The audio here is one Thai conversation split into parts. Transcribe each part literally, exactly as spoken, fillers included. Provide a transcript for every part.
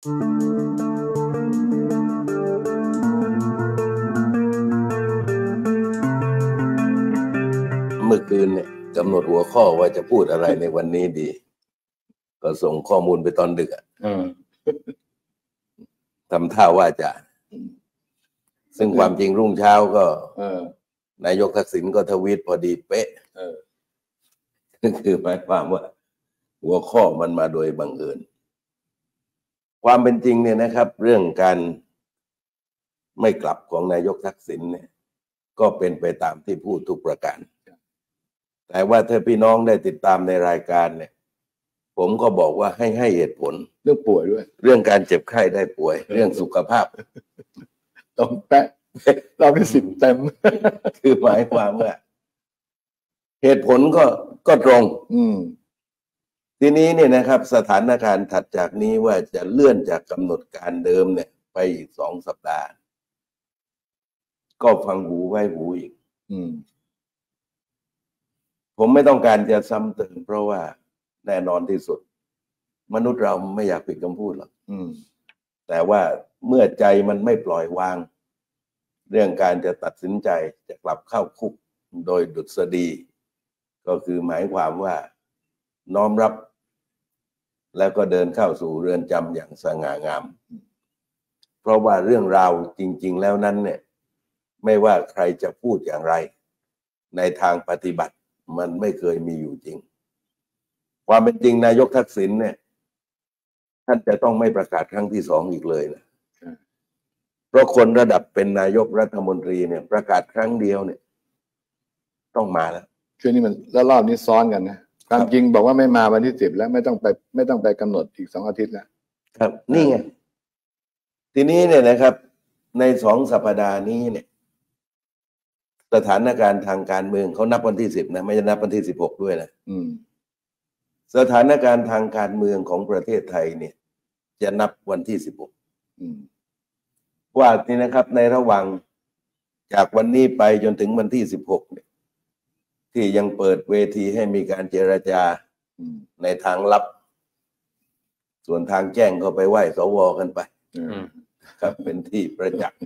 เมื่อคืนเนี่ยกำหนดหัวข้อว่าจะพูดอะไรในวันนี้ดีก็ส่งข้อมูลไปตอนดึกอ่ะทำท่าว่าจะซึ่งความจริงรุ่งเช้าก็นายกทักษิณก็ทวีตพอดีเป๊ะนั่นคือหมายความว่าหัวข้อมันมาโดยบังเอิญความเป็นจริงเนี่ยนะครับเรื่องการไม่กลับของนายกทักษิณเนี่ยก็เป็นไปตามที่พูดทุกประการแต่ว่าถ้าพี่น้องได้ติดตามในรายการเนี่ยผมก็บอกว่าให้ให้เหตุผลเรื่องป่วยด้วยเรื่องการเจ็บไข้ได้ป่วยเรื่องสุขภาพต้องแปะเราไม่สิบเต็มคือหมายความว่าเหตุผลก็ก็ตรงอืมทีนี้เนี่ยนะครับสถานการณ์ถัดจากนี้ว่าจะเลื่อนจากกำหนดการเดิมเนี่ยไปอีกสองสัปดาห์ก็ฟังหูไว้หูอีกอืมผมไม่ต้องการจะซ้ำเติมเพราะว่าแน่นอนที่สุดมนุษย์เราไม่อยากปิดคำพูดหรอกอืมแต่ว่าเมื่อใจมันไม่ปล่อยวางเรื่องการจะตัดสินใจจะกลับเข้าคุกโดยดุษฎีก็คือหมายความว่าน้อมรับแล้วก็เดินเข้าสู่เรือนจำอย่างสง่างามเพราะว่าเรื่องราวจริงๆแล้วนั้นเนี่ยไม่ว่าใครจะพูดอย่างไรในทางปฏิบัติมันไม่เคยมีอยู่จริงความเป็นจริงนายกทักษิณเนี่ยท่านจะต้องไม่ประกาศครั้งที่สองอีกเลยนะเพราะคนระดับเป็นนายกรัฐมนตรีเนี่ยประกาศครั้งเดียวเนี่ยต้องมาแล้วช่วงนี้มันแล้วรอบนี้ซ้อนกันนะความจริงบอกว่าไม่มาวันที่สิบแล้วไม่ต้องไปไม่ต้องไปกำหนดอีกสองอาทิตย์แล้วครับนี่ไงทีนี้เนี่ยนะครับในสองสัปดาห์นี้เนี่ยสถานการณ์ทางการเมืองเขานับวันที่สิบนะไม่จะนับวันที่สิบหกด้วยนะอืมสถานการณ์ทางการเมืองของประเทศไทยเนี่ยจะนับวันที่สิบหกว่านี่นะครับในระหว่างจากวันนี้ไปจนถึงวันที่สิบหกเนี่ยที่ยังเปิดเวทีให้มีการเจรจาในทางลับส่วนทางแจ้งก็ไปไหว้สวกันไปครับเป็นที่ประจักษ์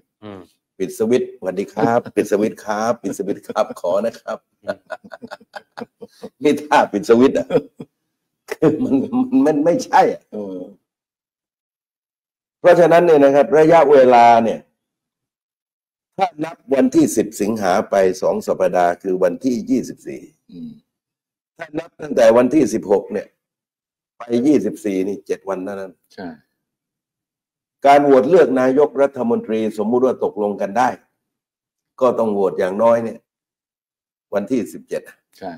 ปิดสวิตช์สวัสดีครับปิดสวิตช์ครับปิดสวิตช์ครับขอนะครับนี่ถ้าปิดสวิตช์อ่ะคือมันมันไม่ใช่อ่ะเพราะฉะนั้นเนี่ยนะครับระยะเวลาเนี่ยถ้านับวันที่สิบสิงหาไปสองสัปดาห์คือวันที่ยี่สิบสี่ถ้านับตั้งแต่วันที่สิบหกเนี่ยไปยี่สิบสี่นี่เจ็ดวันเท่านั้นใช่การโหวตเลือกนายกรัฐมนตรีสมมุติว่าตกลงกันได้ก็ต้องโหวตอย่างน้อยเนี่ยวันที่สิบเจ็ดใช่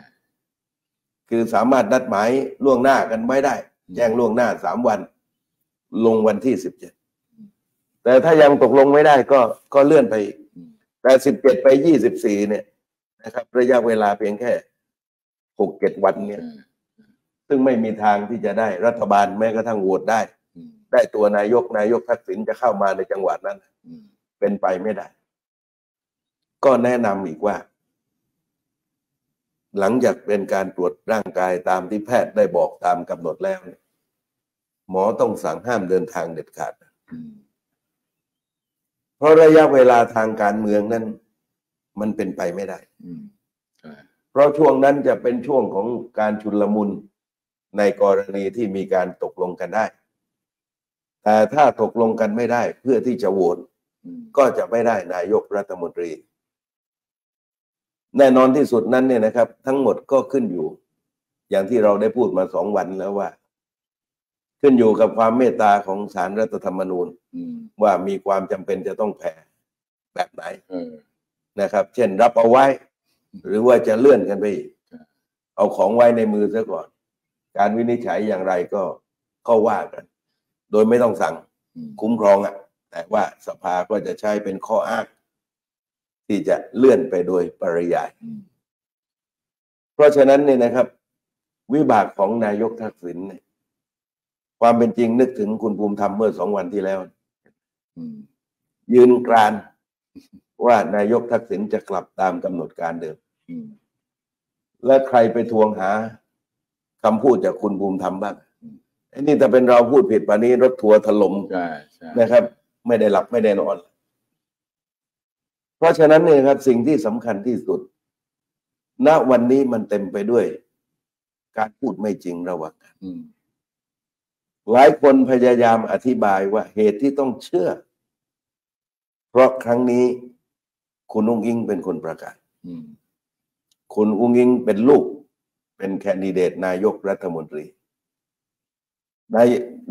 คือสามารถนัดหมายล่วงหน้ากันไว้ได้แจ้งล่วงหน้าสามวันลงวันที่สิบเจ็ดแต่ถ้ายังตกลงไม่ได้ก็ก็เลื่อนไปอีกแต่สิบเจ็ดไปยี่สิบสี่เนี่ยนะครับระยะเวลาเพียงแค่หกเจ็ดวันเนี่ยซึ่งไม่มีทางที่จะได้รัฐบาลแม้กระทั่งโหวตได้ได้ตัวนายกนายกทักษิณจะเข้ามาในจังหวัดนั้นเป็นไปไม่ได้ก็แนะนำอีกว่าหลังจากเป็นการตรวจร่างกายตามที่แพทย์ได้บอกตามกำหนดแล้วหมอต้องสั่งห้ามเดินทางเด็ดขาดเพราะระยะเวลาทางการเมืองนั้นมันเป็นไปไม่ได้เพราะช่วงนั้นจะเป็นช่วงของการชุลมุนในกรณีที่มีการตกลงกันได้แต่ถ้าตกลงกันไม่ได้เพื่อที่จะโหวตก็จะไม่ได้นายกรัฐมนตรีแน่นอนที่สุดนั้นเนี่ยนะครับทั้งหมดก็ขึ้นอยู่อย่างที่เราได้พูดมาสองวันแล้วว่าขึ้นอยู่กับความเมตตาของศาลรัฐธรรมนูญว่ามีความจำเป็นจะต้องแผ่แบบไหนนะครับเช่นรับเอาไว้หรือว่าจะเลื่อนกันไปอีกเอาของไว้ในมือซะก่อนการวินิจฉัยอย่างไรก็ก็ว่ากันโดยไม่ต้องสั่งคุ้มครองอ่ะแต่ว่าสภาก็จะใช้เป็นข้ออ้างที่จะเลื่อนไปโดยปริยายเพราะฉะนั้นเนี่ยนะครับวิบากของนายกทักษิณเนี่ยความเป็นจริงนึกถึงคุณภูมิธรรมเมื่อสองวันที่แล้วยืนกรานว่านายกทักษิณจะกลับตามกำหนดการเดิมและใครไปทวงหาคำพูดจากคุณภูมิธรรมบ้าง อันนี้ถ้าเป็นเราพูดผิดป่านนี้รถทัวร์ถล่มนะครับไม่ได้หลับไม่ได้นอนเพราะฉะนั้นเนี่ยครับสิ่งที่สำคัญที่สุดณวันนี้มันเต็มไปด้วยการพูดไม่จริงระหว่างกันหลายคนพยายามอธิบายว่าเหตุที่ต้องเชื่อเพราะครั้งนี้คุณอุ้งอิงเป็นคนประกาศคุณอุ้งอิงเป็นลูกเป็นแคนดิเดตนายกรัฐมนตรีนา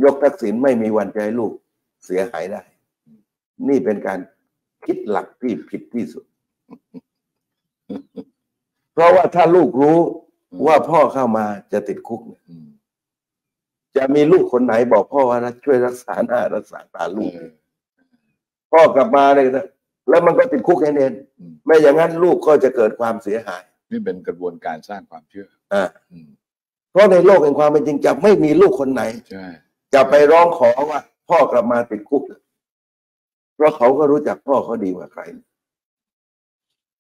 ยกทักษิณไม่มีวันจะให้ลูกเสียหายได้นี่เป็นการคิดหลักที่ผิดที่สุดเพราะว่าถ้าลูกรู้ว่าพ่อเข้ามาจะติดคุกจะมีลูกคนไหนบอกพ่อว่าช่วยรักษาหน้ารักษาตาลูกพ่อกลับมาเลยนะแล้วมันก็ติดคุกแน่นอนไม่อย่างนั้นลูกก็จะเกิดความเสียหายนี่เป็นกระบวนการสร้างความเชื่ออ่าเพราะในโลกแห่งความเป็นจริงจะไม่มีลูกคนไหนจะไปร้องขอว่าพ่อกลับมาติดคุกเพราะเขาก็รู้จักพ่อเขาดีกว่าใคร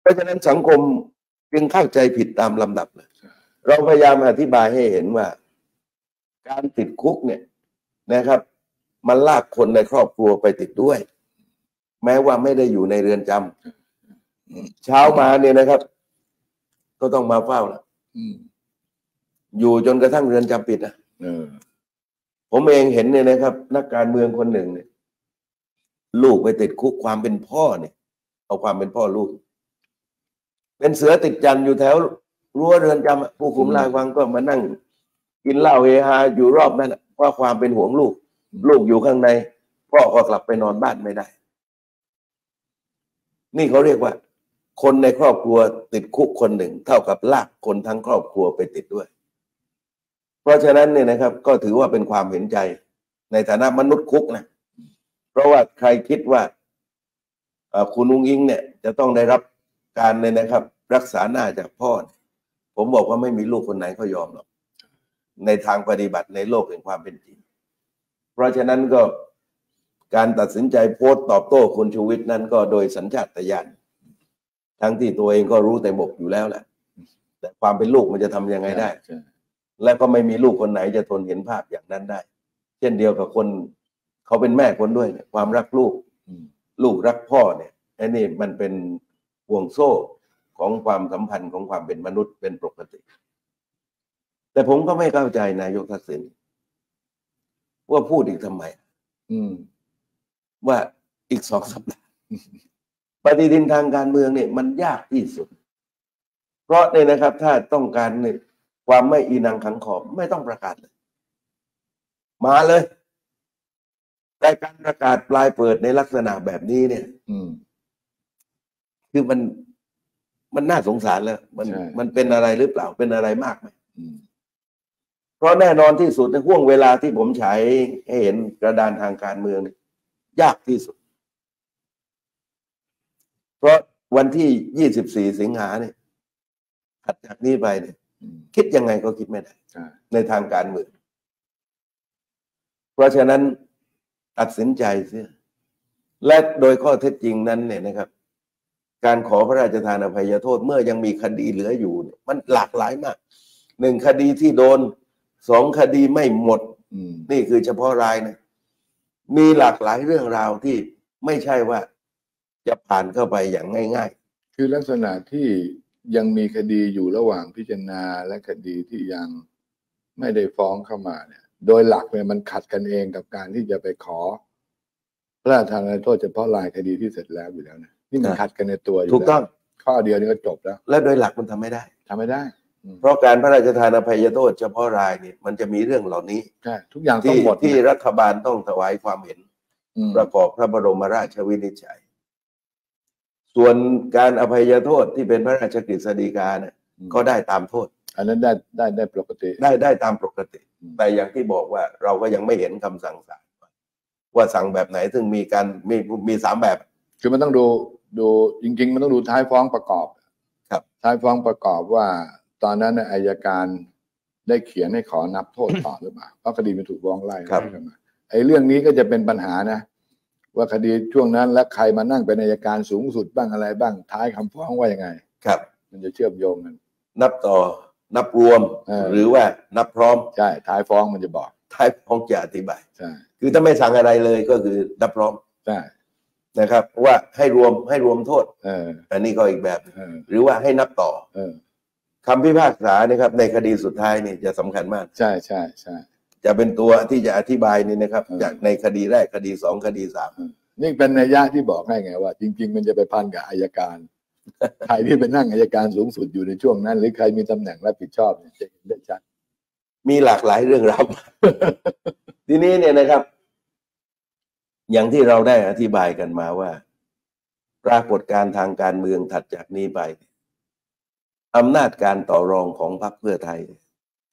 เพราะฉะนั้นสังคมจึงเข้าใจผิดตามลำดับเลยเราพยายามอธิบายให้เห็นว่าการติดคุกเนี่ยนะครับมันลากคนในครอบครัวไปติดด้วยแม้ว่าไม่ได้อยู่ในเรือนจำเช้ามาเนี่ยนะครับก็ต้องมาเฝ้าแล้วอยู่จนกระทั่งเรือนจำปิดนะผมเองเห็นเนี่ยนะครับนักการเมืองคนหนึ่งเนี่ยลูกไปติดคุกความเป็นพ่อเนี่ยเอาความเป็นพ่อลูกเป็นเสือติดจันอยู่แถวรั้วเรือนจำผู้คุมรายวังก็มานั่งกินเหล้าเฮฮาอยู่รอบนั้นเพราะความเป็นห่วงลูกลูกอยู่ข้างในพ่อก็กลับไปนอนบ้านไม่ได้นี่เขาเรียกว่าคนในครอบครัวติดคุกคนหนึ่งเท่ากับลากคนทั้งครอบครัวไปติดด้วยเพราะฉะนั้นเนี่ยนะครับก็ถือว่าเป็นความเห็นใจในฐานะมนุษย์คุกนะเพราะว่าใครคิดว่าคุณอุ้งอิงเนี่ยจะต้องได้รับการเลยนะครับรักษาหน้าจากพ่อผมบอกว่าไม่มีลูกคนไหนเขายอมหรอกในทางปฏิบัติในโลกแห่งความเป็นจริงเพราะฉะนั้นก็การตัดสินใจโพสต์ตอบโต้คุณชูวิทย์นั้นก็โดยสัญชาตญาณทั้งที่ตัวเองก็รู้แต่บกอยู่แล้วแหละแต่ความเป็นลูกมันจะทำยังไงได้และก็ไม่มีลูกคนไหนจะทนเห็นภาพอย่างนั้นได้เช่นเดียวกับคนเขาเป็นแม่คนด้วยเนี่ยความรักลูกลูกรักพ่อเนี่ยไอ้นี่มันเป็นห่วงโซ่ของความสัมพันธ์ของความเป็นมนุษย์เป็นปกติแต่ผมก็ไม่เข้าใจนายกทักษิณว่าพูดอีกทำไมว่าอีกสองสัปดาห์ปฏิทินทางการเมืองเนี่ยมันยากที่สุดเพราะเนี่ยนะครับถ้าต้องการเนี่ยความไม่อีนังขังขอบไม่ต้องประกาศเลยมาเลยแต่การประกาศปลายเปิดในลักษณะแบบนี้เนี่ยคือมันมันน่าสงสารแล้วมันมันเป็นอะไรหรือเปล่าเป็นอะไรมากไหมเพราะแน่นอนที่สุดในห่วงเวลาที่ผมใช้ให้เห็นกระดานทางการเมืองยากที่สุดเพราะวันที่ยี่สิบสี่สิงหาเนี่ยถัดจากนี้ไปเนี่ยคิดยังไงก็คิดไม่ได้ในทางการเมืองเพราะฉะนั้นตัดสินใจเสียและโดยข้อเท็จจริงนั้นเนี่ยนะครับการขอพระราชทานอภัยโทษเมื่อยังมีคดีเหลืออยู่มันหลากหลายมากหนึ่งคดีที่โดนสองคดีไม่หมดนี่คือเฉพาะรายนะมีหลากหลายเรื่องราวที่ไม่ใช่ว่าจะผ่านเข้าไปอย่างง่ายๆคือลักษณะที่ยังมีคดีอยู่ระหว่างพิจารณาและคดีที่ยังไม่ได้ฟ้องเข้ามาเนี่ยโดยหลักเนี่ยมันขัดกันเองกับการที่จะไปขอพระราชทานโทษเฉพาะรายคดีที่เสร็จแล้วอยู่แล้วนะนี่มันขัดกันในตัวอยู่ถูกต้องข้อเดียวนี้ก็จบแล้วและโดยหลักมันทำไม่ได้ทำไม่ได้เพราะการพระราชทานอภัยโทษเฉพาะรายเนี่ยมันจะมีเรื่องเหล่านี้ทุกอย่างทั้งหมดที่รัฐบาลต้องถวายความเห็นประกอบพระบรมราชวินิจฉัยส่วนการอภัยโทษที่เป็นพระราชกฤษฎีกาเนี่ยก็ได้ตามโทษอันนั้นได้ได้ได้ปกติได้ได้ตามปกติแต่อย่างที่บอกว่าเราก็ยังไม่เห็นคำสั่งศาลว่าสั่งแบบไหนซึ่งมีการมีมีสามแบบคือมันต้องดูดูจริงๆมันต้องดูท้ายฟ้องประกอบครับท้ายฟ้องประกอบว่าตอนนั้นอัยการได้เขียนให้ขอนับโทษต่อหรือเปล่าเพราะคดีมันถูกฟ้องไล่กันมาไอ้เรื่องนี้ก็จะเป็นปัญหานะว่าคดีช่วงนั้นและใครมานั่งเป็นอัยการสูงสุดบ้างอะไรบ้างท้ายคำฟ้องว่ายังไงครับมันจะเชื่อมโยงกันนับต่อนับรวมหรือว่านับพร้อมใช่ท้ายฟ้องมันจะบอก ท้ายพ้องจะอธิบายคือถ้าไม่สั่งอะไรเลยก็คือรับรองนะครับว่าให้รวมให้รวมโทษอันนี้ก็อีกแบบหรือว่าให้นับต่อคำพิพากษาเนี่ยครับในคดีสุดท้ายนี่จะสำคัญมากใช่ใช่ใช่จะเป็นตัวที่จะอธิบายนี่นะครับจากในคดีแรกคดีสองคดีสามนี่เป็นนัยยะที่บอกให้ไงว่าจริงๆมันจะไปพันกับอัยการใครที่เป็นนั่งอัยการสูงสุดอยู่ในช่วงนั้นหรือใครมีตำแหน่งรับผิดชอบเนี่ยจะเห็นได้ชัดมีหลากหลายเรื่องราวทีนี้เนี่ยนะครับอย่างที่เราได้อธิบายกันมาว่าปรากฏการณ์ทางการเมืองถัดจากนี้ไปอำนาจการต่อรองของพรรคเพื่อไทย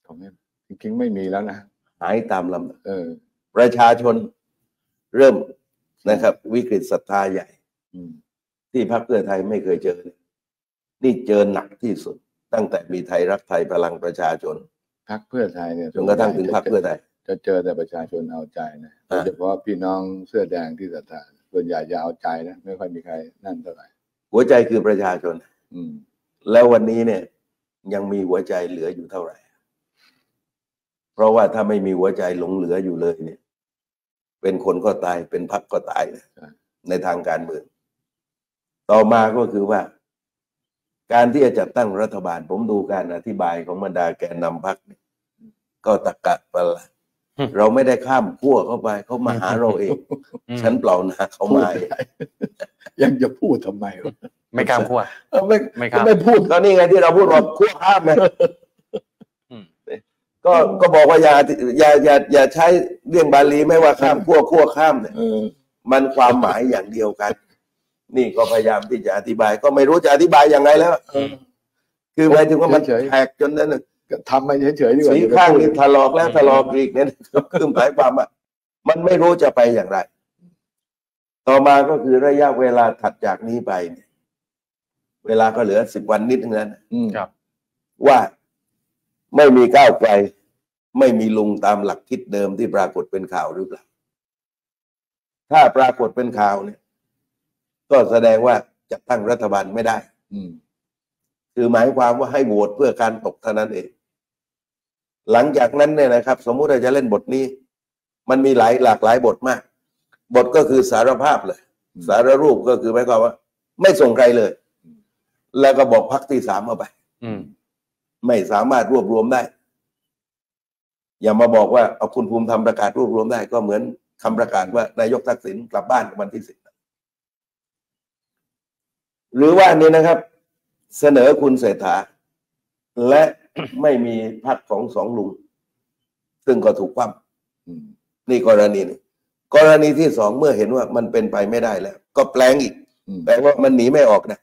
ของเนี่ยจริงๆไม่มีแล้วนะหายตามลำเออประชาชนเริ่มนะครับวิกฤตศรัทธาใหญ่ที่พรรคเพื่อไทยไม่เคยเจอนี่เจอหนักที่สุดตั้งแต่มีไทยรักไทยพลังประชาชนพรรคเพื่อไทยเนี่ยจนกระทั่งถึงพรรคเพื่อไทยจะเจอแต่ประชาชนเอาใจนะโดยเฉพาะพี่น้องเสื้อแดงที่ศรัทธาส่วนใหญ่จะเอาใจนะไม่ค่อยมีใครนั่นเท่าไหร่หัวใจคือประชาชนอืมแล้ววันนี้เนี่ยยังมีหัวใจเหลืออยู่เท่าไหร่เพราะว่าถ้าไม่มีหัวใจหลงเหลืออยู่เลยเนี่ยเป็นคนก็ตายเป็นพรรคก็ตายนะในทางการเมืองต่อมาก็คือว่าการที่จะจัดตั้งรัฐบาลผมดูการอธิบายของบรรดาแกนนำพรรคก็ตะกะไปละเราไม่ได้ข้ามขั้วเข้าไปเขามาหาเราเองฉันเปล่านาเขามายังจะพูดทำไมไม่ข้ามขั้วไม่ไม่ข้ามไม่พูดก็นี่ไงที่เราพูดว่าขั้วข้ามไงก็ก็บอกว่าอย่าอย่าอย่าอย่าใช้เรื่องบาลีไม่ว่าข้ามขั้วขั้วข้ามเนี่ยมันความหมายอย่างเดียวกันนี่ก็พยายามที่จะอธิบายก็ไม่รู้จะอธิบายยังไงแล้วคือหมายถึงว่ามันแหกจนนั้นทำไปเฉยๆดีกว่าสีข้างนี่ถลอกแล้วถลอกอีกเนี่ยคือหมายความว่ามันไม่รู้จะไปอย่างไรต่อมาก็คือระยะเวลาถัดจากนี้ไปเนี่ยเวลาก็เหลือสิบวันนิดนึงนั้นว่าไม่มีก้าวไกลไม่มีลุงตามหลักคิดเดิมที่ปรากฏเป็นข่าวหรือเปล่าถ้าปรากฏเป็นข่าวเนี่ยก็แสดงว่าจะตั้งรัฐบาลไม่ได้อืมคือหมายความว่าให้โหวตเพื่อการตกเท่านั้นเองหลังจากนั้นเนี่ยนะครับสมมุติเราจะเล่นบทนี้มันมีหลายหลากหลายบทมากบทก็คือสารภาพเลยสารรูปก็คือหมายความว่าไม่ส่งใครเลยแล้วก็บอกพรรคที่สามเอาไปไม่สามารถรวบรวมได้อย่ามาบอกว่าเอาคุณภูมิธรรมประกาศรวบรวมได้ก็เหมือนคำประกาศว่านายกทักษิณกลับบ้านวันที่สิบหรือว่านี่นะครับเสนอคุณเศรษฐาและไม่มีพรรคของสองลุงซึ่งก็ถูกคว่ำนี่กรณีนี้กรณีที่สองเมื่อเห็นว่ามันเป็นไปไม่ได้แล้วก็แปลงอีกแปลว่ามันหนีไม่ออกนะ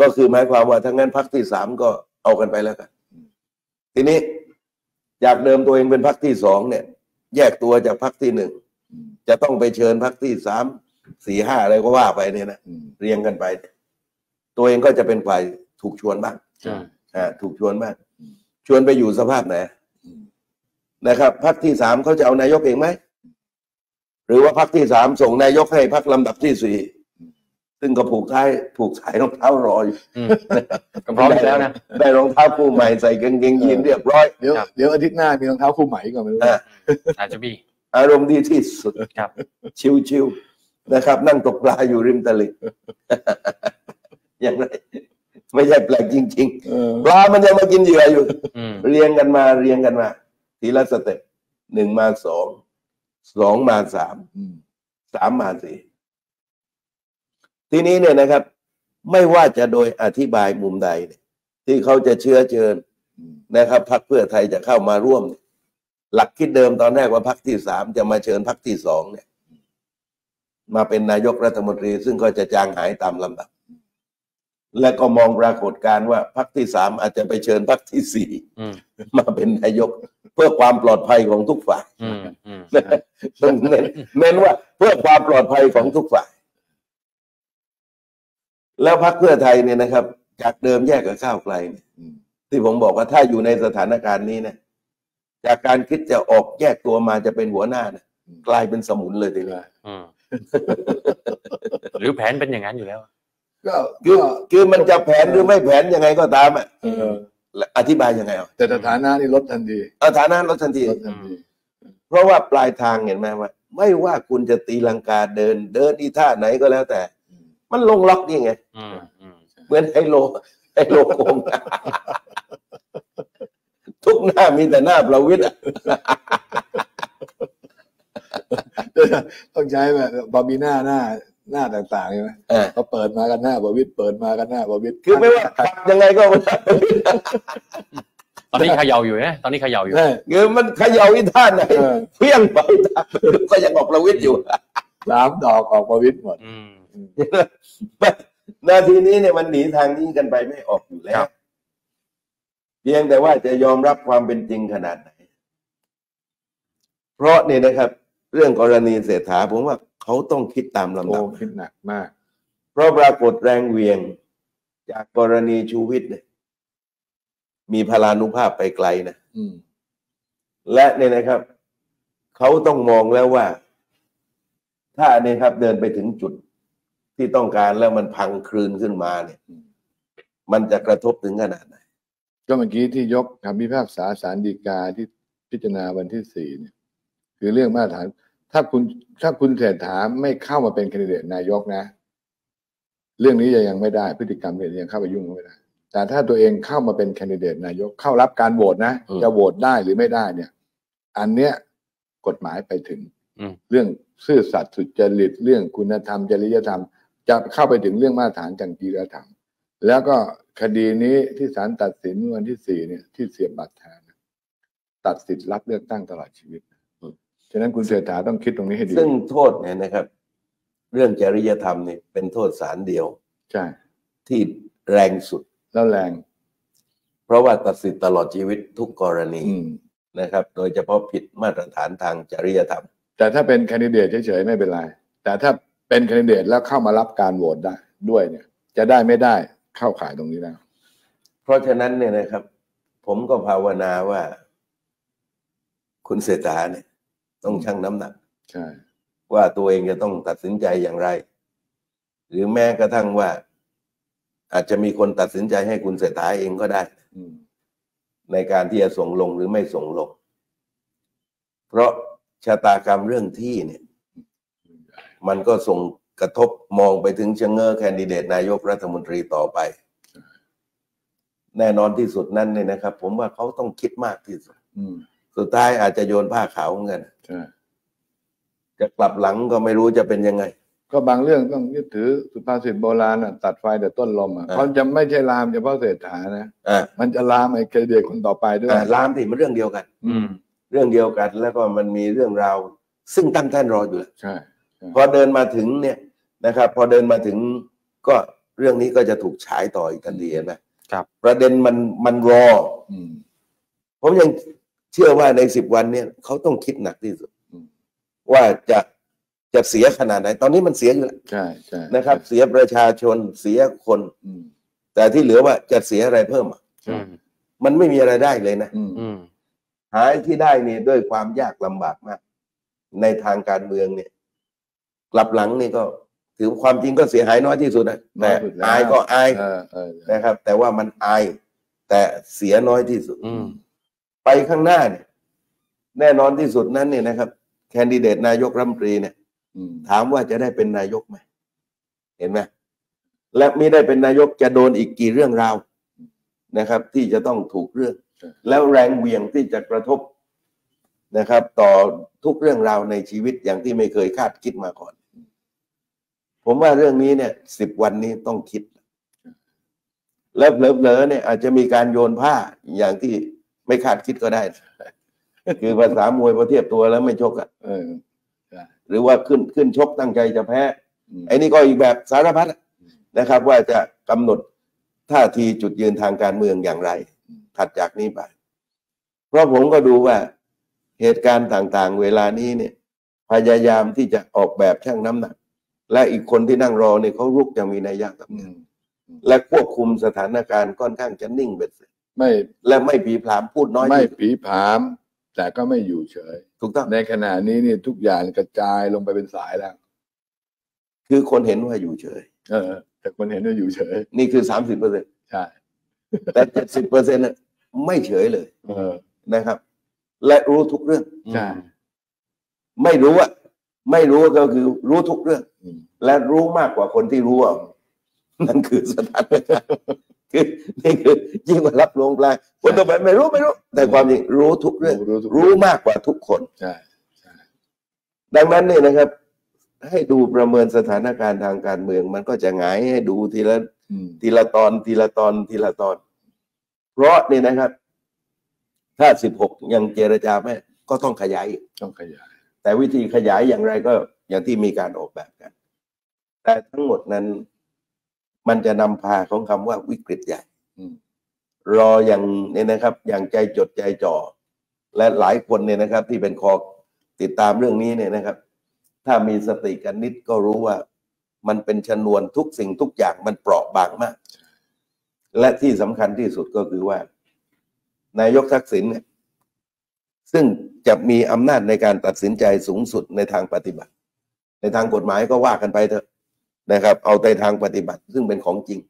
ก็คือหมายความว่าทั้งนั้นพรรคที่สามก็เอากันไปแล้วกันทีนี้จากเดิมตัวเองเป็นพรรคที่สองเนี่ยแยกตัวจากพรรคที่หนึ่งจะต้องไปเชิญพรรคที่สามสี่ห้าอะไรก็ว่าไปเนี่ยนะเรียงกันไปตัวเองก็จะเป็นฝ่ายถูกชวนบ้างอ่าถูกชวนบ้างชวนไปอยู่สภาพไหนนะครับพรรคที่สามเขาจะเอานายกเองไหมหรือว่าพรรคที่สามส่งนายกให้พรรคลำดับที่สี่ซึ่งก็ผูกท้ายผูกสายรองเท้ารออยู่พร้อมแล้วนะได้รองเท้าคู่ใหม่ใส่กางเกงยีนเรียบร้อยเดี๋ยวเดี๋ยวอาทิตย์หน้ามีรองเท้าคู่ใหม่ก่อนไม่รู้อาจจะมีอารมณ์ดีที่สุดครับชิวๆนะครับนั่งตกปลาอยู่ริมตลิ่งอย่างไรไม่ใช่แปลกจริงๆปลามันยังมากินเหยื่ออยู่เรียงกันมาเรียงกันมาทีละสเต็ปหนึ่งมาสองสองมาสามสามมาสี่ทีนี้เนี่ยนะครับไม่ว่าจะโดยอธิบายมุมใดที่เขาจะเชื้อเชิญนะครับพรรคเพื่อไทยจะเข้ามาร่วมหลักคิดเดิมตอนแรกว่าพรรคที่สามจะมาเชิญพรรคที่สองเนี่ยมาเป็นนายกรัฐมนตรีซึ่งก็จะจางหายตามลำดับและก็มองปรากฏการณ์ว่าพรรคที่สามอาจจะไปเชิญพรรคที่สี่มาเป็นนายกเพื่อความปลอดภัยของทุกฝ่ายเน้นว่าเพื่อความปลอดภัยของทุกฝ่ายแล้วพรรคเพื่อไทยเนี่ยนะครับจากเดิมแยกกับก้าวไกลที่ผมบอกว่าถ้าอยู่ในสถานการณ์นี้นะจากการคิดจะออกแยกตัวมาจะเป็นหัวหน้านะกลายเป็นสมุนเลยทีเดียวหรือแผนเป็นอย่างนั้นอยู่แล้วก็คือคือมันจะแผนหรือไม่แผนยังไงก็ตามอ่ะอธิบายยังไงอ่ะแต่ฐานะนี่ลดทันทีฐานะลดทันที ราะว่าปลายทางเห็นไหมว่าไม่ว่าคุณจะตีลังกาเดินเดินที่ท่าไหนก็แล้วแต่มันลงล็อกนี่ไงเหมือนไฮโลไฮโลโกงทุกหน้ามีแต่หน้าประวิตรต้องใช้แบบบอมีหน้าหน้าหน้าต่างๆใช่ไหมเขาเปิดมากันหน้าประวิตรเปิดมากันหน้าประวิตรคือไม่ว่ายังไงก็ตอนนี้เขย่าอยู่นะตอนนี้เขย่าอยู่คือมันเขย่าอีท่านไหนเพี้ยงไปก็ยังออกประวิตรอยู่สามดอกออกประวิตรหมดนาทีนี้เนี่ยมันหนีทางนี้กันไปไม่ออกอยู่แล้วเพียงแต่ว่าจะยอมรับความเป็นจริงขนาดไหนเพราะเนี่ยนะครับเรื่องกรณีเศรษฐาผมว่าเขาต้องคิดตามลำดับคิดหนักมากเพราะปรากฏแรงเหวี่ยงจากกรณีชูวิทย์เนี่ยมีพลานุภาพไปไกลนะและเนี่ยนะครับเขาต้องมองแล้วว่าถ้าเนี่ยครับเดินไปถึงจุดที่ต้องการแล้วมันพังคลืนขึ้นมาเนี่ยมันจะกระทบถึงขนาดไหนก็เมื่อกี้ที่ยกคำพิพากษาศาลฎีกาที่พิจารณาวันที่สี่เนี่ยคือเรื่องมาตรฐานถ้าคุณถ้าคุณเศรษฐาไม่เข้ามาเป็นแคนดิเดตนายกนะเรื่องนี้ยังไม่ได้พฤติกรรมเนี่ยยังเข้าไปยุ่งไม่ได้แต่ถ้าตัวเองเข้ามาเป็นแคนดิเดตนายกเข้ารับการโหวตนะจะโหวตได้หรือไม่ได้เนี่ยอันเนี้ยกฎหมายไปถึงเรื่องซื่อสัตย์สุจริตเรื่องคุณธรรมจริยธรรมจะเข้าไปถึงเรื่องมาตรฐานจริยธรรมแล้วก็คดีนี้ที่ศาลตัดสินวันที่สี่เนี่ยที่เสียบบัตรแทนตัดสิทธิ์รับเลือกตั้งตลอดชีวิตฉะนั้นคุณเศรษฐาต้องคิดตรงนี้ให้ดีซึ่งโทษเนี่ยนะครับเรื่องจริยธรรมเนี่ยเป็นโทษศาลเดียวใช่ที่แรงสุดแล้วแรงเพราะว่าตัดสิทธิ์ตลอดชีวิตทุกกรณีนะครับโดยเฉพาะผิดมาตรฐานทางจริยธรรมแต่ถ้าเป็นแคนดิเดตเฉยๆไม่เป็นไรแต่ถ้าเป็นแคนดิเดตแล้วเข้ามารับการโหวตได้ด้วยเนี่ยจะได้ไม่ได้เข้าข่ายตรงนี้แล้วเพราะฉะนั้นเนี่ยนะครับผมก็ภาวนาว่าคุณเศรษฐาเนี่ยต้องชั่งน้ำหนักใช่ว่าตัวเองจะต้องตัดสินใจอย่างไรหรือแม้กระทั่งว่าอาจจะมีคนตัดสินใจให้คุณเศรษฐาเองก็ได้ในการที่จะส่งลงหรือไม่ส่งลงเพราะชะตากรรมเรื่องที่เนี่ยมันก็ส่งกระทบมองไปถึงเชิงเงอแคนดิเดตนายกรัฐมนตรีต่อไปแน่นอนที่สุดนั้นเนี่ยนะครับผมว่าเขาต้องคิดมากที่สุดสุดท้ายอาจจะโยนผ้าขาวเงินจะกลับหลังก็ไม่รู้จะเป็นยังไงก็บางเรื่องต้องยึดถือสุภาษิตโบราณอ่ะตัดไฟแต่ต้นลมอ่ะเพราะจะไม่ใช่ลามเฉพาะเศรษฐานะมันจะลามไอ้แคนดิเดตคนต่อไปด้วยลามสิมันเรื่องเดียวกันอืมเรื่องเดียวกันแล้วก็มันมีเรื่องราวซึ่งตั้งแท่นรออยู่แล้วใช่พอเดินมาถึงเนี่ยนะครับพอเดินมาถึงก็เรื่องนี้ก็จะถูกฉายต่ออีกทันทีนะครับประเด็นมันมันรออืมผมยังเชื่อว่าในสิบวันเนี่ยเขาต้องคิดหนักที่สุดว่าจะจะเสียขนาดไหนตอนนี้มันเสียอยู่แล้วใช่ใช่นะครับเสียประชาชนเสียคนแต่ที่เหลือว่าจะเสียอะไรเพิ่มอ่ะมันไม่มีอะไรได้เลยนะหาที่ได้เนี่ยด้วยความยากลำบากมากในทางการเมืองเนี่ยกลับหลังนี่ก็ถือความจริงก็เสียหายน้อยที่สุดนะแต่อายก็อายนะครับแต่ว่ามันอายแต่เสียน้อยที่สุดไปข้างหน้าเนี่ยแน่นอนที่สุดนั้นเนี่ยนะครับแคนดิเดตนายกรัฐมนตรีเนี่ยถามว่าจะได้เป็นนายกไหมเห็นไหมและไม่ได้เป็นนายกจะโดนอีกกี่เรื่องราวนะครับที่จะต้องถูกเรื่องแล้วแรงเหวี่ยงที่จะกระทบนะครับต่อทุกเรื่องราวในชีวิตอย่างที่ไม่เคยคาดคิดมาก่อนผมว่าเรื่องนี้เนี่ยสิบวันนี้ต้องคิดแล้วเผลอๆเนี่ยอาจจะมีการโยนผ้าอย่างที่ไม่คาดคิดก็ได้คือภาษามวยพอเทียบตัวแล้วไม่ชกอ่ะหรือว่าขึ้นขึ้นชกตั้งใจจะแพ้ไอ้นี่ก็อีกแบบสารพัดนะครับว่าจะกำหนดท่าทีจุดยืนทางการเมืองอย่างไรถัดจากนี้ไปเพราะผมก็ดูว่าเหตุการณ์ต่างๆเวลานี้เนี่ยพยายามที่จะออกแบบชั่งน้ำหนักและอีกคนที่นั่งรอเนี่ยเขาลุกอย่างมีนัยยะกับเงินและควบคุมสถานการณ์ค่อนข้างจะนิ่งเบ็ดเสร็จไม่และไม่ผีผามพูดน้อยไม่ผีผามแต่ก็ไม่อยู่เฉยถูกต้องในขณะนี้นี่ทุกอย่างกระจายลงไปเป็นสายแล้วคือคนเห็นว่าอยู่เฉยเออแต่คนเห็นว่าอยู่เฉยนี่คือสามสิบเปอร์เซ็นต์ใช่แต่เจ็ดสิบเปอร์เซ็นต์ไม่เฉยเลยเออนะครับและรู้ทุกเรื่องใช่ ไม่รู้อะไม่รู้ก็คือรู้ทุกเรื่องและรู้มากกว่าคนที่รู้อ่ะนั่นคือสถานการณ์คือนี่คือยิ่งกว่ารับลวงปลายคนต่อไปไม่รู้ไม่รู้แต่ความจริงรู้ทุกเรื่องรู้มากกว่าทุกคนใช่ดังนั้นเนี่ยนะครับให้ดูประเมินสถานการณ์ทางการเมืองมันก็จะหงายให้ดูทีละทีละตอนทีละตอนทีละตอนเพราะเนี่ยนะครับถ้าสิบหกยังเจรจาไม่ก็ต้องขยายต้องขยายแต่วิธีขยายอย่างไรก็อย่างที่มีการออกแบบกันแต่ทั้งหมดนั้นมันจะนำพาของคำว่าวิกฤตใหญ่รออย่างเนี่ยนะครับอย่างใจจดใจจ่อและหลายคนเนี่ยนะครับที่เป็นคอติดตามเรื่องนี้เนี่ยนะครับถ้ามีสติกันนิดก็รู้ว่ามันเป็นชนวนทุกสิ่งทุกอย่างมันเปราะบางมากและที่สำคัญที่สุดก็คือว่านายกทักษิณเนี่ยซึ่งจะมีอำนาจในการตัดสินใจสูงสุดในทางปฏิบัติในทางกฎหมายก็ว่ากันไปเถอะนะครับเอาในทางปฏิบัติซึ่งเป็นของจริง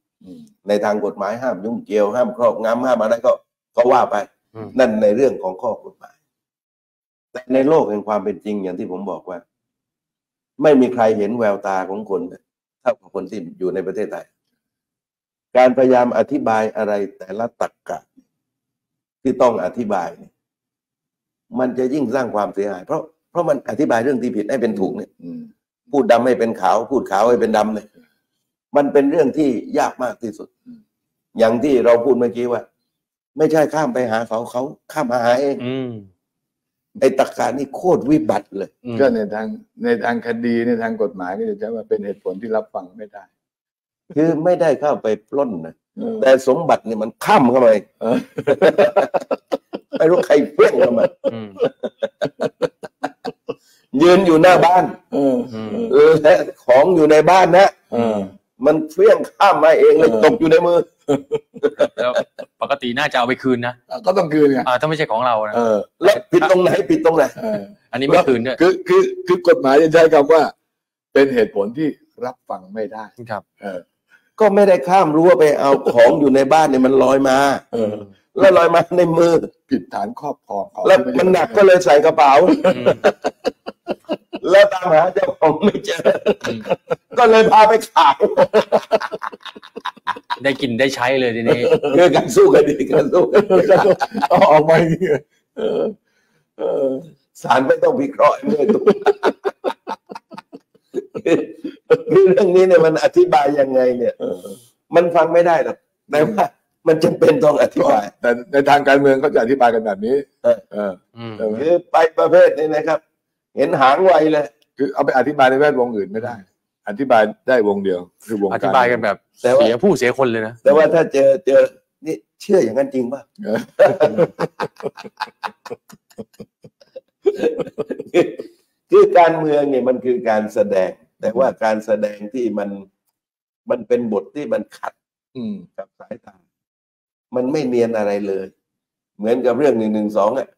ในทางกฎหมายห้ามยุ่งเกี่ยวห้ามครอบงำห้ามอะไรก็ก็ว่าไปนั่นในเรื่องของข้อกฎหมายแต่ในโลกแห่งความเป็นจริงอย่างที่ผมบอกว่าไม่มีใครเห็นแววตาของคนเท่ากับคนที่อยู่ในประเทศไทยการพยายามอธิบายอะไรแต่ละตรรกะที่ต้องอธิบายมันจะยิ่งสร้างความเสียหายเพราะเพราะมันอธิบายเรื่องที่ผิดให้เป็นถูกเนี่ยพูดดำให้เป็นขาวพูดขาวให้เป็นดำเนี่ยมันเป็นเรื่องที่ยากมากที่สุดอย่างที่เราพูดเมื่อกี้ว่าไม่ใช่ข้ามไปหาเขาเขาข้ามมาหาเองไอ้ตรรกะนี่โคตรวิบัติเลยก็ในทางในทางคดีในทางกฎหมายก็จะว่าเป็นเหตุผลที่รับฟังไม่ได้คือไม่ได้เข้าไปปล้นนะแต่สมบัติเนี่ยมันข้ามเข้าไปไม่รู้ใครเพี้ยนเข้ามายืนอยู่หน้าบ้านและของอยู่ในบ้านนะมันเพี้ยนข้ามมาเองเลยตกอยู่ในมือแล้วปกติน่าจะเอาไปคืนนะก็ต้องคืนไงถ้าไม่ใช่ของเรานะแล้วผิดตรงไหนผิดตรงไหนอันนี้ไม่คืนด้วยคือคือคือกฎหมายจะใช้คำว่าเป็นเหตุผลที่รับฟังไม่ได้ครับเออก็ไม่ได้ข้ามรั้วไปเอาของอยู่ในบ้านเนี่ยมันลอยมาเออแล้วลอยมาในมือผิดฐานครอบครองแล้วมันหนักก็เลยใส่กระเป๋าแล้วตามหาเจ้าของไม่เจอก็เลยพาไปขายได้กินได้ใช้เลยทีนี้เรื่องการสู้กันดีการสู้กันเอาออกไปเออเออศาลไม่ต้องวิเคราะห์เมื่อถูกเรื่องนี้เนี่ยมันอธิบายยังไงเนี่ยมันฟังไม่ได้หรอกแต่ว่ามันจำเป็นต้องอธิบายแต่ในทางการเมืองเขาจะอธิบายกันแบบนี้เออเออคือไปประเภทนี้นะครับเห็นหางไวเลยคือเอาไปอธิบายในแวดวงอื่นไม่ได้อธิบายได้วงเดียวคือวงการอธิบายกันแบบเสียผู้เสียคนเลยนะแต่ว่าถ้าเจอเจอนี่เชื่ออย่างนั้นจริงป่ะคือการเมืองเนี่ยมันคือการแสดงแต่ว่าการแสดงที่มันมันเป็นบทที่มันขัดกับสายตามันไม่เนียนอะไรเลยเหมือนกับเรื่องหนึ่งหนึ่งสองอ่ะ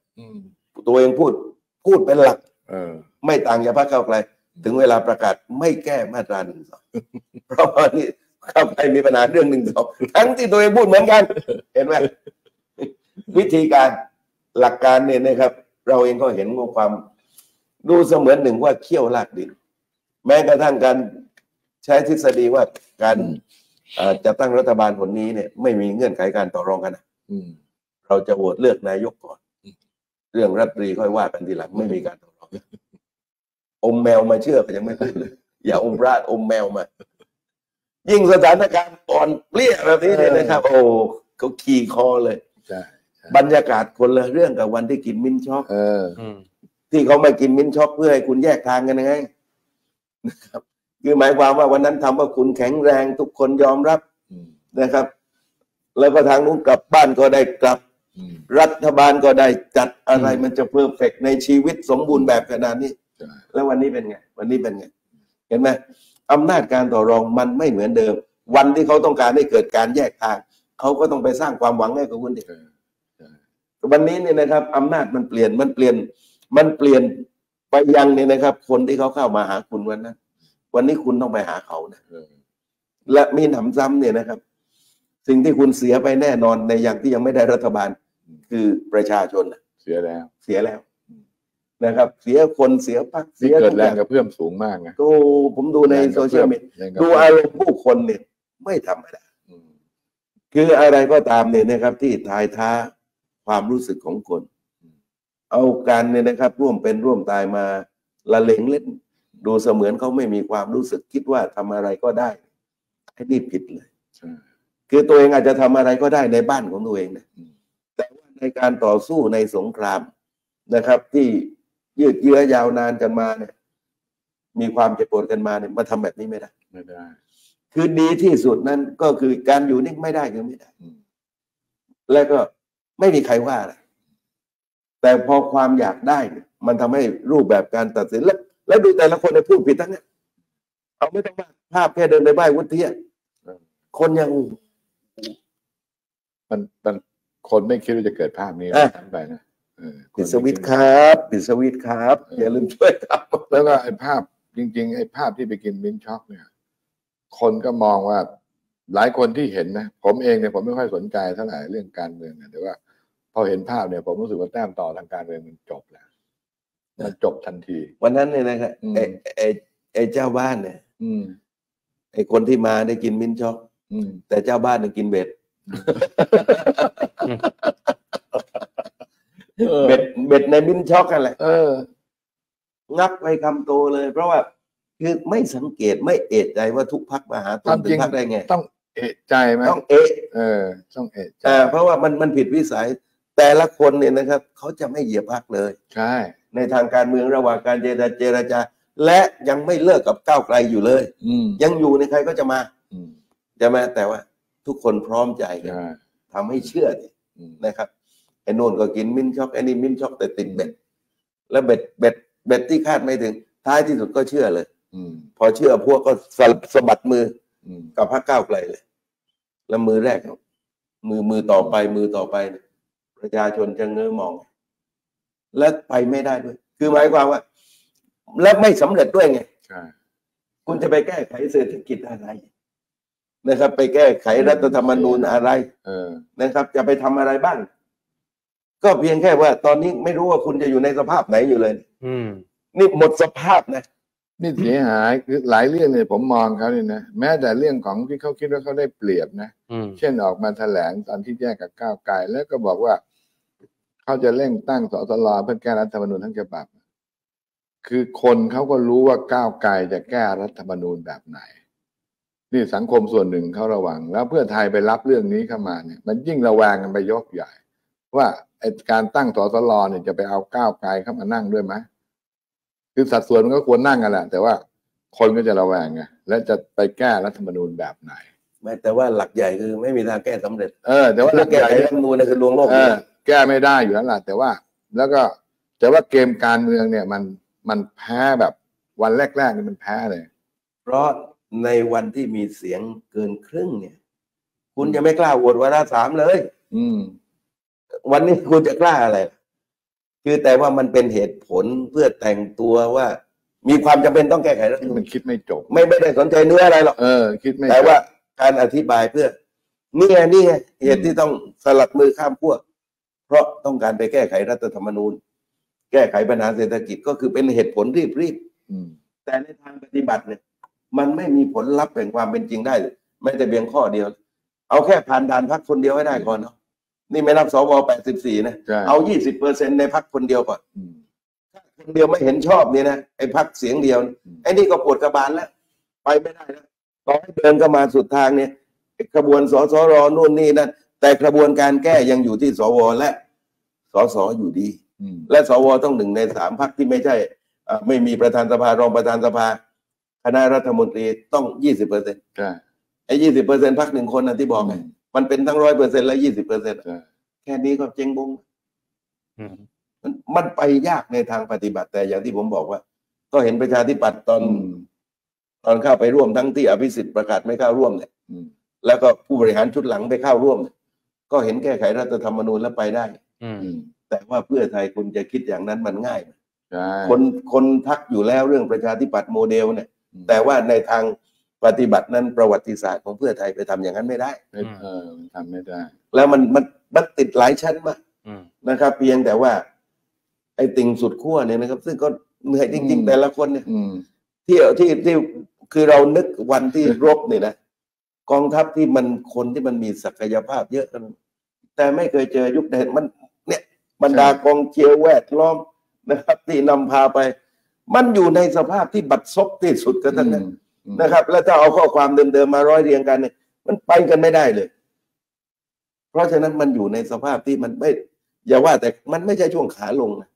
ตัวเองพูดพูดเป็นหลักไม่ต่างจากพรรคก้าวไกลถึงเวลาประกาศไม่แก้มาตราหนึ่งสองเพราะว่านี่ก้าวไกลมีปัญหาเรื่องหนึ่งสองทั้งที่ตัวเองพูดเหมือนกันเห็นไหมวิธีการหลักการเนี่ยนะครับเราเองก็เห็นความดูเสมือนหนึ่งว่าเขี้ยวลากดินแม้กระทั่งการใช้ทฤษฎีว่าการจะตั้งรัฐบาลผลนี้เนี่ยไม่มีเงื่อนไขการต่อรองกันนะเราจะโหวตเลือกนายกก่อนเรื่องรัฐบรีค่อยว่ากันทีหลังไม่มีการต่อรองอมแมวมาเชื่อก็ยังไม่ขึ้นเลยอย่าอมราดอมแมวมายิ่งสถานการณ์อ่อนเปรี้ยแบบนี้เลยนะครับโอ้เขาขี่คอเลยบรรยากาศคนละเรื่องกับวันที่กินมิ้นช็อกที่เขามากินมิ้นช็อกเพื่อให้คุณแยกทางกันไงนะครับคือหมายความว่าวันนั้นทำว่าคุณแข็งแรงทุกคนยอมรับนะครับแล้วก็ทางนู้นกลับบ้านก็ได้กลับรัฐบาลก็ได้จัดอะไรมันจะเพอร์เฟกต์ในชีวิตสมบูรณ์แบบขนาดนี้แล้ววันนี้เป็นไงวันนี้เป็นไงเห็นไหมอำนาจการต่อรองมันไม่เหมือนเดิมวันที่เขาต้องการให้เกิดการแยกทางเขาก็ต้องไปสร้างความหวังให้กับคุณเด็กวันนี้เนี่ยนะครับอำนาจมันเปลี่ยนมันเปลี่ยนมันเปลี่ยนไปยังเนี่ยนะครับคนที่เขาเข้ามาหาคุณวันนั้นวันนี้คุณต้องไปหาเขานะและมีหนำซ้ำเนี่ยนะครับสิ่งที่คุณเสียไปแน่นอนในอย่างที่ยังไม่ได้รัฐบาลคือประชาชนเสียแล้วเสียแล้ว นะครับเสียคนเสียพักเสียเกิดแรงกระเพื่อมสูงมากนะดูผมดูในโซเชียลมีเดียดูอารมณ์ผู้คนเนี่ยไม่ทำอะไรคืออะไรก็ตามเนี่ยนะครับที่ทายท้าความรู้สึกของคนเอาการเนี่ยนะครับร่วมเป็นร่วมตายมาละเลงเล่นดูเสมือนเขาไม่มีความรู้สึกคิดว่าทำอะไรก็ได้ไอ้นี่ผิดเลยคือตัวเองอาจจะทำอะไรก็ได้ในบ้านของตัวเองนะแต่ว่าในการต่อสู้ในสงครามนะครับที่ยืดเยื้อยาวนานกันมาเนี่ยมีความเจ็บปวดกันมาเนี่ยมาทำแบบนี้ไม่ได้ไม่ได้คือดีที่สุดนั้นก็คือการอยู่นิ่งไม่ได้คือไม่ได้และก็ไม่มีใครว่าอะไรแต่พอความอยากได้มันทำให้รูปแบบการตัดสินและและดูแต่ละคนในพูดผิดทั้งนั้นเอาไม่ต้องว่าภาพแค่เดินในบ้านวุฒิคนยังมันมันคนไม่คิดว่าจะเกิดภาพนี้ทั้งไปนะปิดสวิตช์ครับปิดสวิตช์ครับอย่าลืมช่วยครับแล้วก็ไอ้ภาพจริงๆไอ้ภาพที่ไปกินมิ้นช็อกเนี่ยคนก็มองว่าหลายคนที่เห็นนะผมเองเนี่ยผมไม่ค่อยสนใจเท่าไหร่เรื่องการเมืองนะแต่ว่าพอเห็นภาพเนี่ยผมรู้สึกว่าแต้มต่อทางการเมืองมันจบแล้วมันจบทันทีวันนั้นเนี่ยนะครับไอ้ไอ้ไอ้เจ้าบ้านเนี่ยอืมไอ้คนที่มาได้กินมิ้นช็อกอืมแต่เจ้าบ้านเนี่ยกินเบ็ดเบ็ดเบ็ดในมิ้นช็อกกันแหละเอองับไปคำโตเลยเพราะว่าคือไม่สังเกตไม่เอะใจว่าทุกพักมาหาตนถึงพักได้ไงต้องเอะใจไหมต้องเอะเออต้องเอะใจเพราะว่ามันมันผิดวิสัยแต่ละคนเนี่ยนะครับเขาจะไม่เหยียบพักเลยใช่ในทางการเมืองระหว่างการเจรเจรจาและยังไม่เลิกกับก้าวไกลอยู่เลยอืยังอยู่ในใครก็จะมาอืจะมาแต่ว่าทุกคนพร้อมใจกันทำให้เชื่อนะครับไอ้นู่นก็กินมิ้นช็อกไอ้นี่มิ้นช็อกแต่ติดเบ็ดแล้วเบ็ดเบ็ดเบ็ดที่คาดไม่ถึงท้ายที่สุดก็เชื่อเลยอืพอเชื่อพวกก็สะบัดมืออืกับพรรคก้าวไกลเลยแล้วมือแรกมือมือต่อไปมือต่อไปประชาชนจะเงื้อมองและไปไม่ได้ด้วยคือหมายความว่าและไม่สำเร็จด้วยไงใช่คุณจะไปแก้ไขเศรษฐกิจอะไรนะครับไปแก้ไขรัฐธรรมนูญอะไรเออนะครับจะไปทำอะไรบ้างก็เพียงแค่ว่าตอนนี้ไม่รู้ว่าคุณจะอยู่ในสภาพไหนอยู่เลยอืมนี่หมดสภาพนะนี่เสียหายคือหลายเรื่องเลยผมมองเขาเนี่ยนะแม้แต่เรื่องของที่เขาคิดว่าเขาได้เปรียบนะเช่นออกมาแถลงตอนที่แยกกับก้าวไกลแล้วก็บอกว่าเขาจะเร่งตั้งสสรเพื่อแก้รัฐธรรมนูญทั้งฉบับคือคนเขาก็รู้ว่าก้าวไกลจะแก้รัฐธรรมนูญแบบไหนนี่สังคมส่วนหนึ่งเขาระวังแล้วเพื่อไทยไปรับเรื่องนี้เข้ามาเนี่ยมันยิ่งระแวงกันไปยกใหญ่ว่าการตั้งสสรเนี่ยจะไปเอาก้าวไกลเข้ามานั่งด้วยไหมคือสัดส่วนมันก็ควรนั่งกันแหละแต่ว่าคนก็จะระแวงไงและจะไปแก้รัฐธรรมนูญแบบไหนไม่แต่ว่าหลักใหญ่คือไม่มีทางแก้สำเร็จเออแต่ว่าหลักใหญ่รัฐธรรมนูญนั่นคือลวงโลกแก้ไม่ได้อยู่แล้วแหละแต่ว่าแล้วก็แต่ว่าเกมการเมืองเนี่ยมันมันแพ้แบบวันแรกๆนี่มันแพ้เลยเพราะในวันที่มีเสียงเกินครึ่งเนี่ยคุณจะไม่กล้าโหวตวาระสามเลยอืมวันนี้คุณจะกล้าอะไรคือแต่ว่ามันเป็นเหตุผลเพื่อแต่งตัวว่ามีความจำเป็นต้องแก้ไขแล้วมันคิดไม่จบไม่ไม่ได้สนใจเนื้ออะไรหรอกเออคิดไม่แต่ว่าการอธิบายเพื่อนี่ไงนี่ไงเหตุที่ต้องสลับมือข้ามขั้วเพราะต้องการไปแก้ไขรัฐธรรมนูญแก้ไขปัญหาเศรษฐกิจก็คือเป็นเหตุผลรีบๆแต่ในทางปฏิบัติเนี่ยมันไม่มีผลลัพธ์แห่งความเป็นจริงได้ไม่แต่เพียงข้อเดียวเอาแค่ผ่านด่านพรรคคนเดียวให้ได้ก่อนเนาะนี่ไม่นับสวแปดสิบสี่นะเอา ยี่สิบเปอร์เซ็นต์ ในพรรคคนเดียวก่อนคนเดียวไม่เห็นชอบนี่นะไอ้พรรคเสียงเดียวไอ้นี่ก็ปวดกระบาลแล้วไปไม่ได้แล้วต่อให้เดินก็มาสุดทางเนี่ยกระบวนสสรนู่นนี่นั่นแต่กระบวนการแก้ยังอยู่ที่สวและสสอยู่ดีและสวต้องหนึ่งในสามพรรคที่ไม่ใช่ไม่มีประธานสภารองประธานสภาคณะรัฐมนตรีต้อง ยี่สิบเปอร์เซ็นต์ ไอ้ ยี่สิบเปอร์เซ็นต์ พรรคหนึ่งคนนะที่บอกไงมันเป็นทั้งร้อยเปอร์เซ็นต์และยี่สิบเปอร์เซ็นต์แค่นี้ก็เจ๊งบงมันไปยากในทางปฏิบัติแต่อย่างที่ผมบอกว่าก็เห็นประชาธิปัตย์ตอนตอนเข้าไปร่วมทั้งที่อภิสิทธิ์ประกาศไม่เข้าร่วมเนี่ยแล้วก็ผู้บริหารชุดหลังไปเข้าร่วมก็เห็นแก้ไขรัฐธรรมนูญแล้วไปได้อืแต่ว่าเพื่อไทยคุณจะคิดอย่างนั้นมันง่ายคนคนทักอยู่แล้วเรื่องประชาธิปัตย์โมเดลเนี่ยแต่ว่าในทางปฏิบัตินั้นประวัติศาสตร์ของเพื่อไทยไปทำอย่างนั้นไม่ได้เออมันทำไม่ได้แล้วมันมันติดหลายชั้นมากนะครับเพียงแต่ว่า ไอ้ติ่งสุดขั้วเนี่ยนะครับซึ่งก็เหนื่อยจริงๆแต่ละคนเนี่ยที่ที่ที่คือเรานึกวันที่รบเนี่ยนะกองทัพที่มันคนที่มันมีศักยภาพเยอะกันแต่ไม่เคยเจอยุคใดมันเนี่ยบรรดากองเชียร์แวดล้อมนะครับที่นำพาไปมันอยู่ในสภาพที่บัดซบที่สุดกันทั้งนั้นนะครับแล้วถ้าเอาข้อความเดิมๆมาร้อยเรียงกันเนี่ยมันไปกันไม่ได้เลยเพราะฉะนั้นมันอยู่ในสภาพที่มันไม่อย่าว่าแต่มันไม่ใช่ช่วงขาลงนะ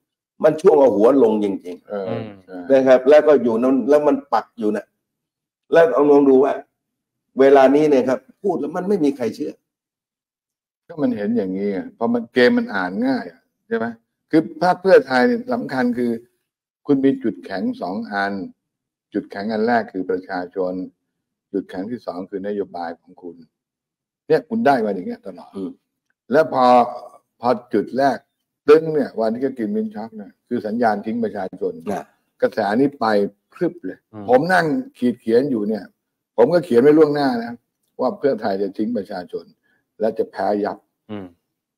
มันช่วงเอาหัวลงจริงๆนะครับแล้วก็อยู่นั้นแล้วมันปักอยู่นะแล้วเอาลองดูว่าเวลานี้เนี่ยครับพูดแล้วมันไม่มีใครเชื่อก็มันเห็นอย่างนี้เพราะมันเกมมันอ่านง่ายใช่ไหมคือพรรคเพื่อไทยเนี่ยสำคัญคือคุณมีจุดแข็งสองอันจุดแข็งอันแรกคือประชาชนจุดแข็งที่สองคือนโยบายของคุณเนี่ยคุณได้มาอย่างเงี้ยตลอดแล้วพอพอจุดแรกตึ้งเนี่ยวันที่ก็กินมินช็อกเนี่ยคือสัญญาณทิ้งประชาชนกระแสนี้ไปพรึบเลยผมนั่งขีดเขียนอยู่เนี่ยผมก็เขียนไว้ล่วงหน้านะว่าเพื่อไทยจะทิ้งประชาชนและจะแพ้ยับ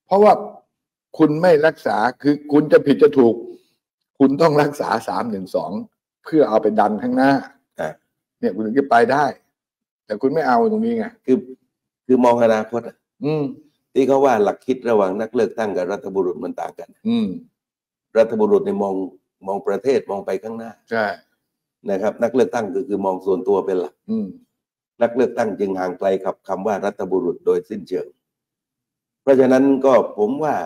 เพราะว่าคุณไม่รักษาคือคุณจะผิดจะถูกคุณต้องรักษาสามหนึ่งสองเพื่อเอาไปดันข้างหน้าเนี่ยคุณถึงจะไปได้แต่คุณไม่เอาตรงนี้ไงคือคือมองอนาคตอืมที่เขาว่าหลักคิดระหว่างนักเลือกตั้งกับรัฐบุรุษมันต่างกันอืมรัฐบุรุษเนี่ยมองมองประเทศมองไปข้างหน้าใช่นะครับนักเลือกตั้งคือคือมองส่วนตัวเป็นหลักอืมนักเลือกตั้งจึงห่างไกลกับคำว่ารัฐบุรุษโดยสิ้นเชิงเพราะฉะนั้นก็ผมว่า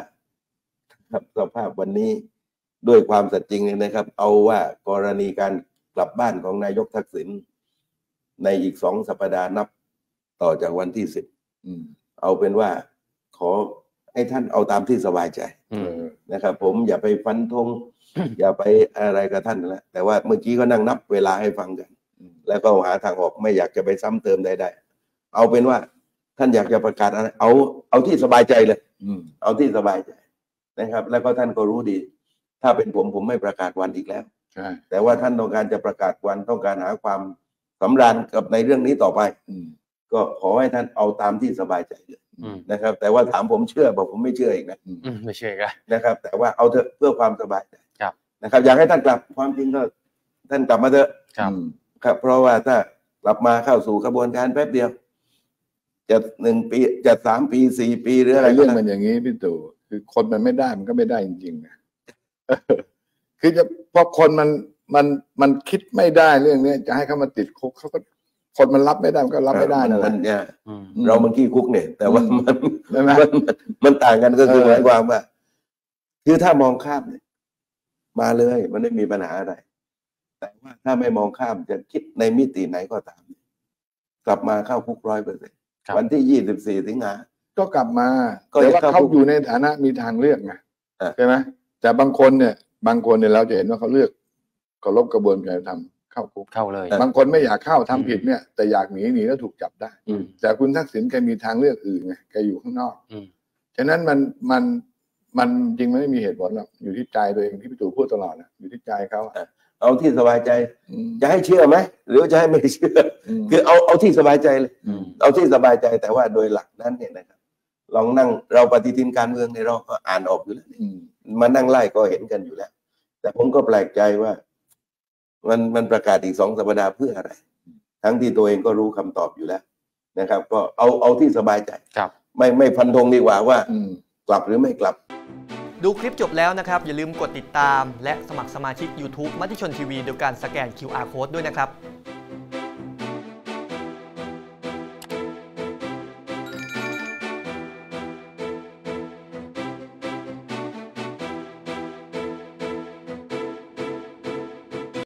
ครับสภาพวันนี้ด้วยความสัจจริงเนี่ยนะครับเอาว่ากรณีการกลับบ้านของนายกทักษิณในอีกสองสัปดาห์นับต่อจากวันที่สิบเอาเป็นว่าขอให้ท่านเอาตามที่สบายใจนะครับผมอย่าไปฟันธง อย่าไปอะไรกับท่านนะแต่ว่าเมื่อกี้ก็นั่งนับเวลาให้ฟังกันแล้วก็หาทางออกไม่อยากจะไปซ้ำเติมใดๆเอาเป็นว่าท่านอยากจะประกาศอะไรเอาเอาที่สบายใจเลยเอาที่สบายใจนะครับแล้วก็ท่านก็รู้ดีถ้าเป็นผมผมไม่ประกาศวันอีกแล้วแต่ว่าท่านต้องการจะประกาศวันต้องการหาความสำราญกับในเรื่องนี้ต่อไปก็ขอให้ท่านเอาตามที่สบายใจเลยนะครับแต่ว่าถามผมเชื่อบอกผมไม่เชื่ออีกนะไม่เชื่อกันนะครับแต่ว่าเอาเถอะเพื่อความสบายใจนะครับอยากให้ท่านกลับความจริงก็ท่านกลับมาเถอะครับเพราะว่าถ้ากลับมาเข้าสู่กระบวนการแป๊บเดียวจะหนึ่งปีจะสามปีสี่ปีหรืออะไรเรื่องมันอย่างนี้พี่ตู่คือคนมันไม่ได้มันก็ไม่ได้จริงๆนะคือจะพอคนมันมันมันคิดไม่ได้เรื่องนี้จะให้เขามาติดคุกเขาก็คนมันรับไม่ได้มันก็รับไม่ได้นะมันเนี่ยเรามันขี้คุกเนี่ยแต่ว่ามันมันต่างกันก็คือหมายความว่าคือถ้ามองข้ามเนี่ยมาเลยมันไม่มีปัญหาอะไรแต่ว่าถ้าไม่มองข้ามจะคิดในมิติไหนก็ตามกลับมาเข้าคุกร้อยเปอร์เซ็นต์วันที่ยี่สิบสี่สิงหาก็กลับมาแต่ว่าเขาอยู่ในฐานะมีทางเลือกไงใช่ไหมแต่บางคนเนี่ยบางคนเนี่ยเราจะเห็นว่าเขาเลือกเขาลบกระบวนการทำเข้าคุกเข้าเลยบางคนไม่อยากเข้าทำผิดเนี่ยแต่อยากหนีหนีแล้วถูกจับได้แต่คุณทักษิณแกมีทางเลือกอื่นไงแกอยู่ข้างนอกฉะนั้นมันมันมันจริงมันไม่มีเหตุผลหรอกอยู่ที่ใจตัวเองที่พี่ตู่พูดตลอดนะอยู่ที่ใจเขาเอาที่สบายใจจะให้เชื่อไหมหรือจะให้ไม่เชื่อคือเอาเอาที่สบายใจเลยเอาที่สบายใจแต่ว่าโดยหลักนั้นเนี่ยนะครับลองนั่งเราปฏิทินการเมืองในเราก็อ่านออกอยู่แล้วมานั่งไล่ก็เห็นกันอยู่แล้วแต่ผมก็แปลกใจว่ามันมันประกาศอีกสองสัปดาห์เพื่ออะไรทั้งที่ตัวเองก็รู้คำตอบอยู่แล้วนะครับก็เอาเอาที่สบายใจครับไม่ไม่พันธงดีกว่าว่ากลับหรือไม่กลับดูคลิปจบแล้วนะครับอย่าลืมกดติดตามและสมัครสมาชิก YouTube มติชนทีวีโดยการสแกน คิว อาร์ Code ด้วยนะครับ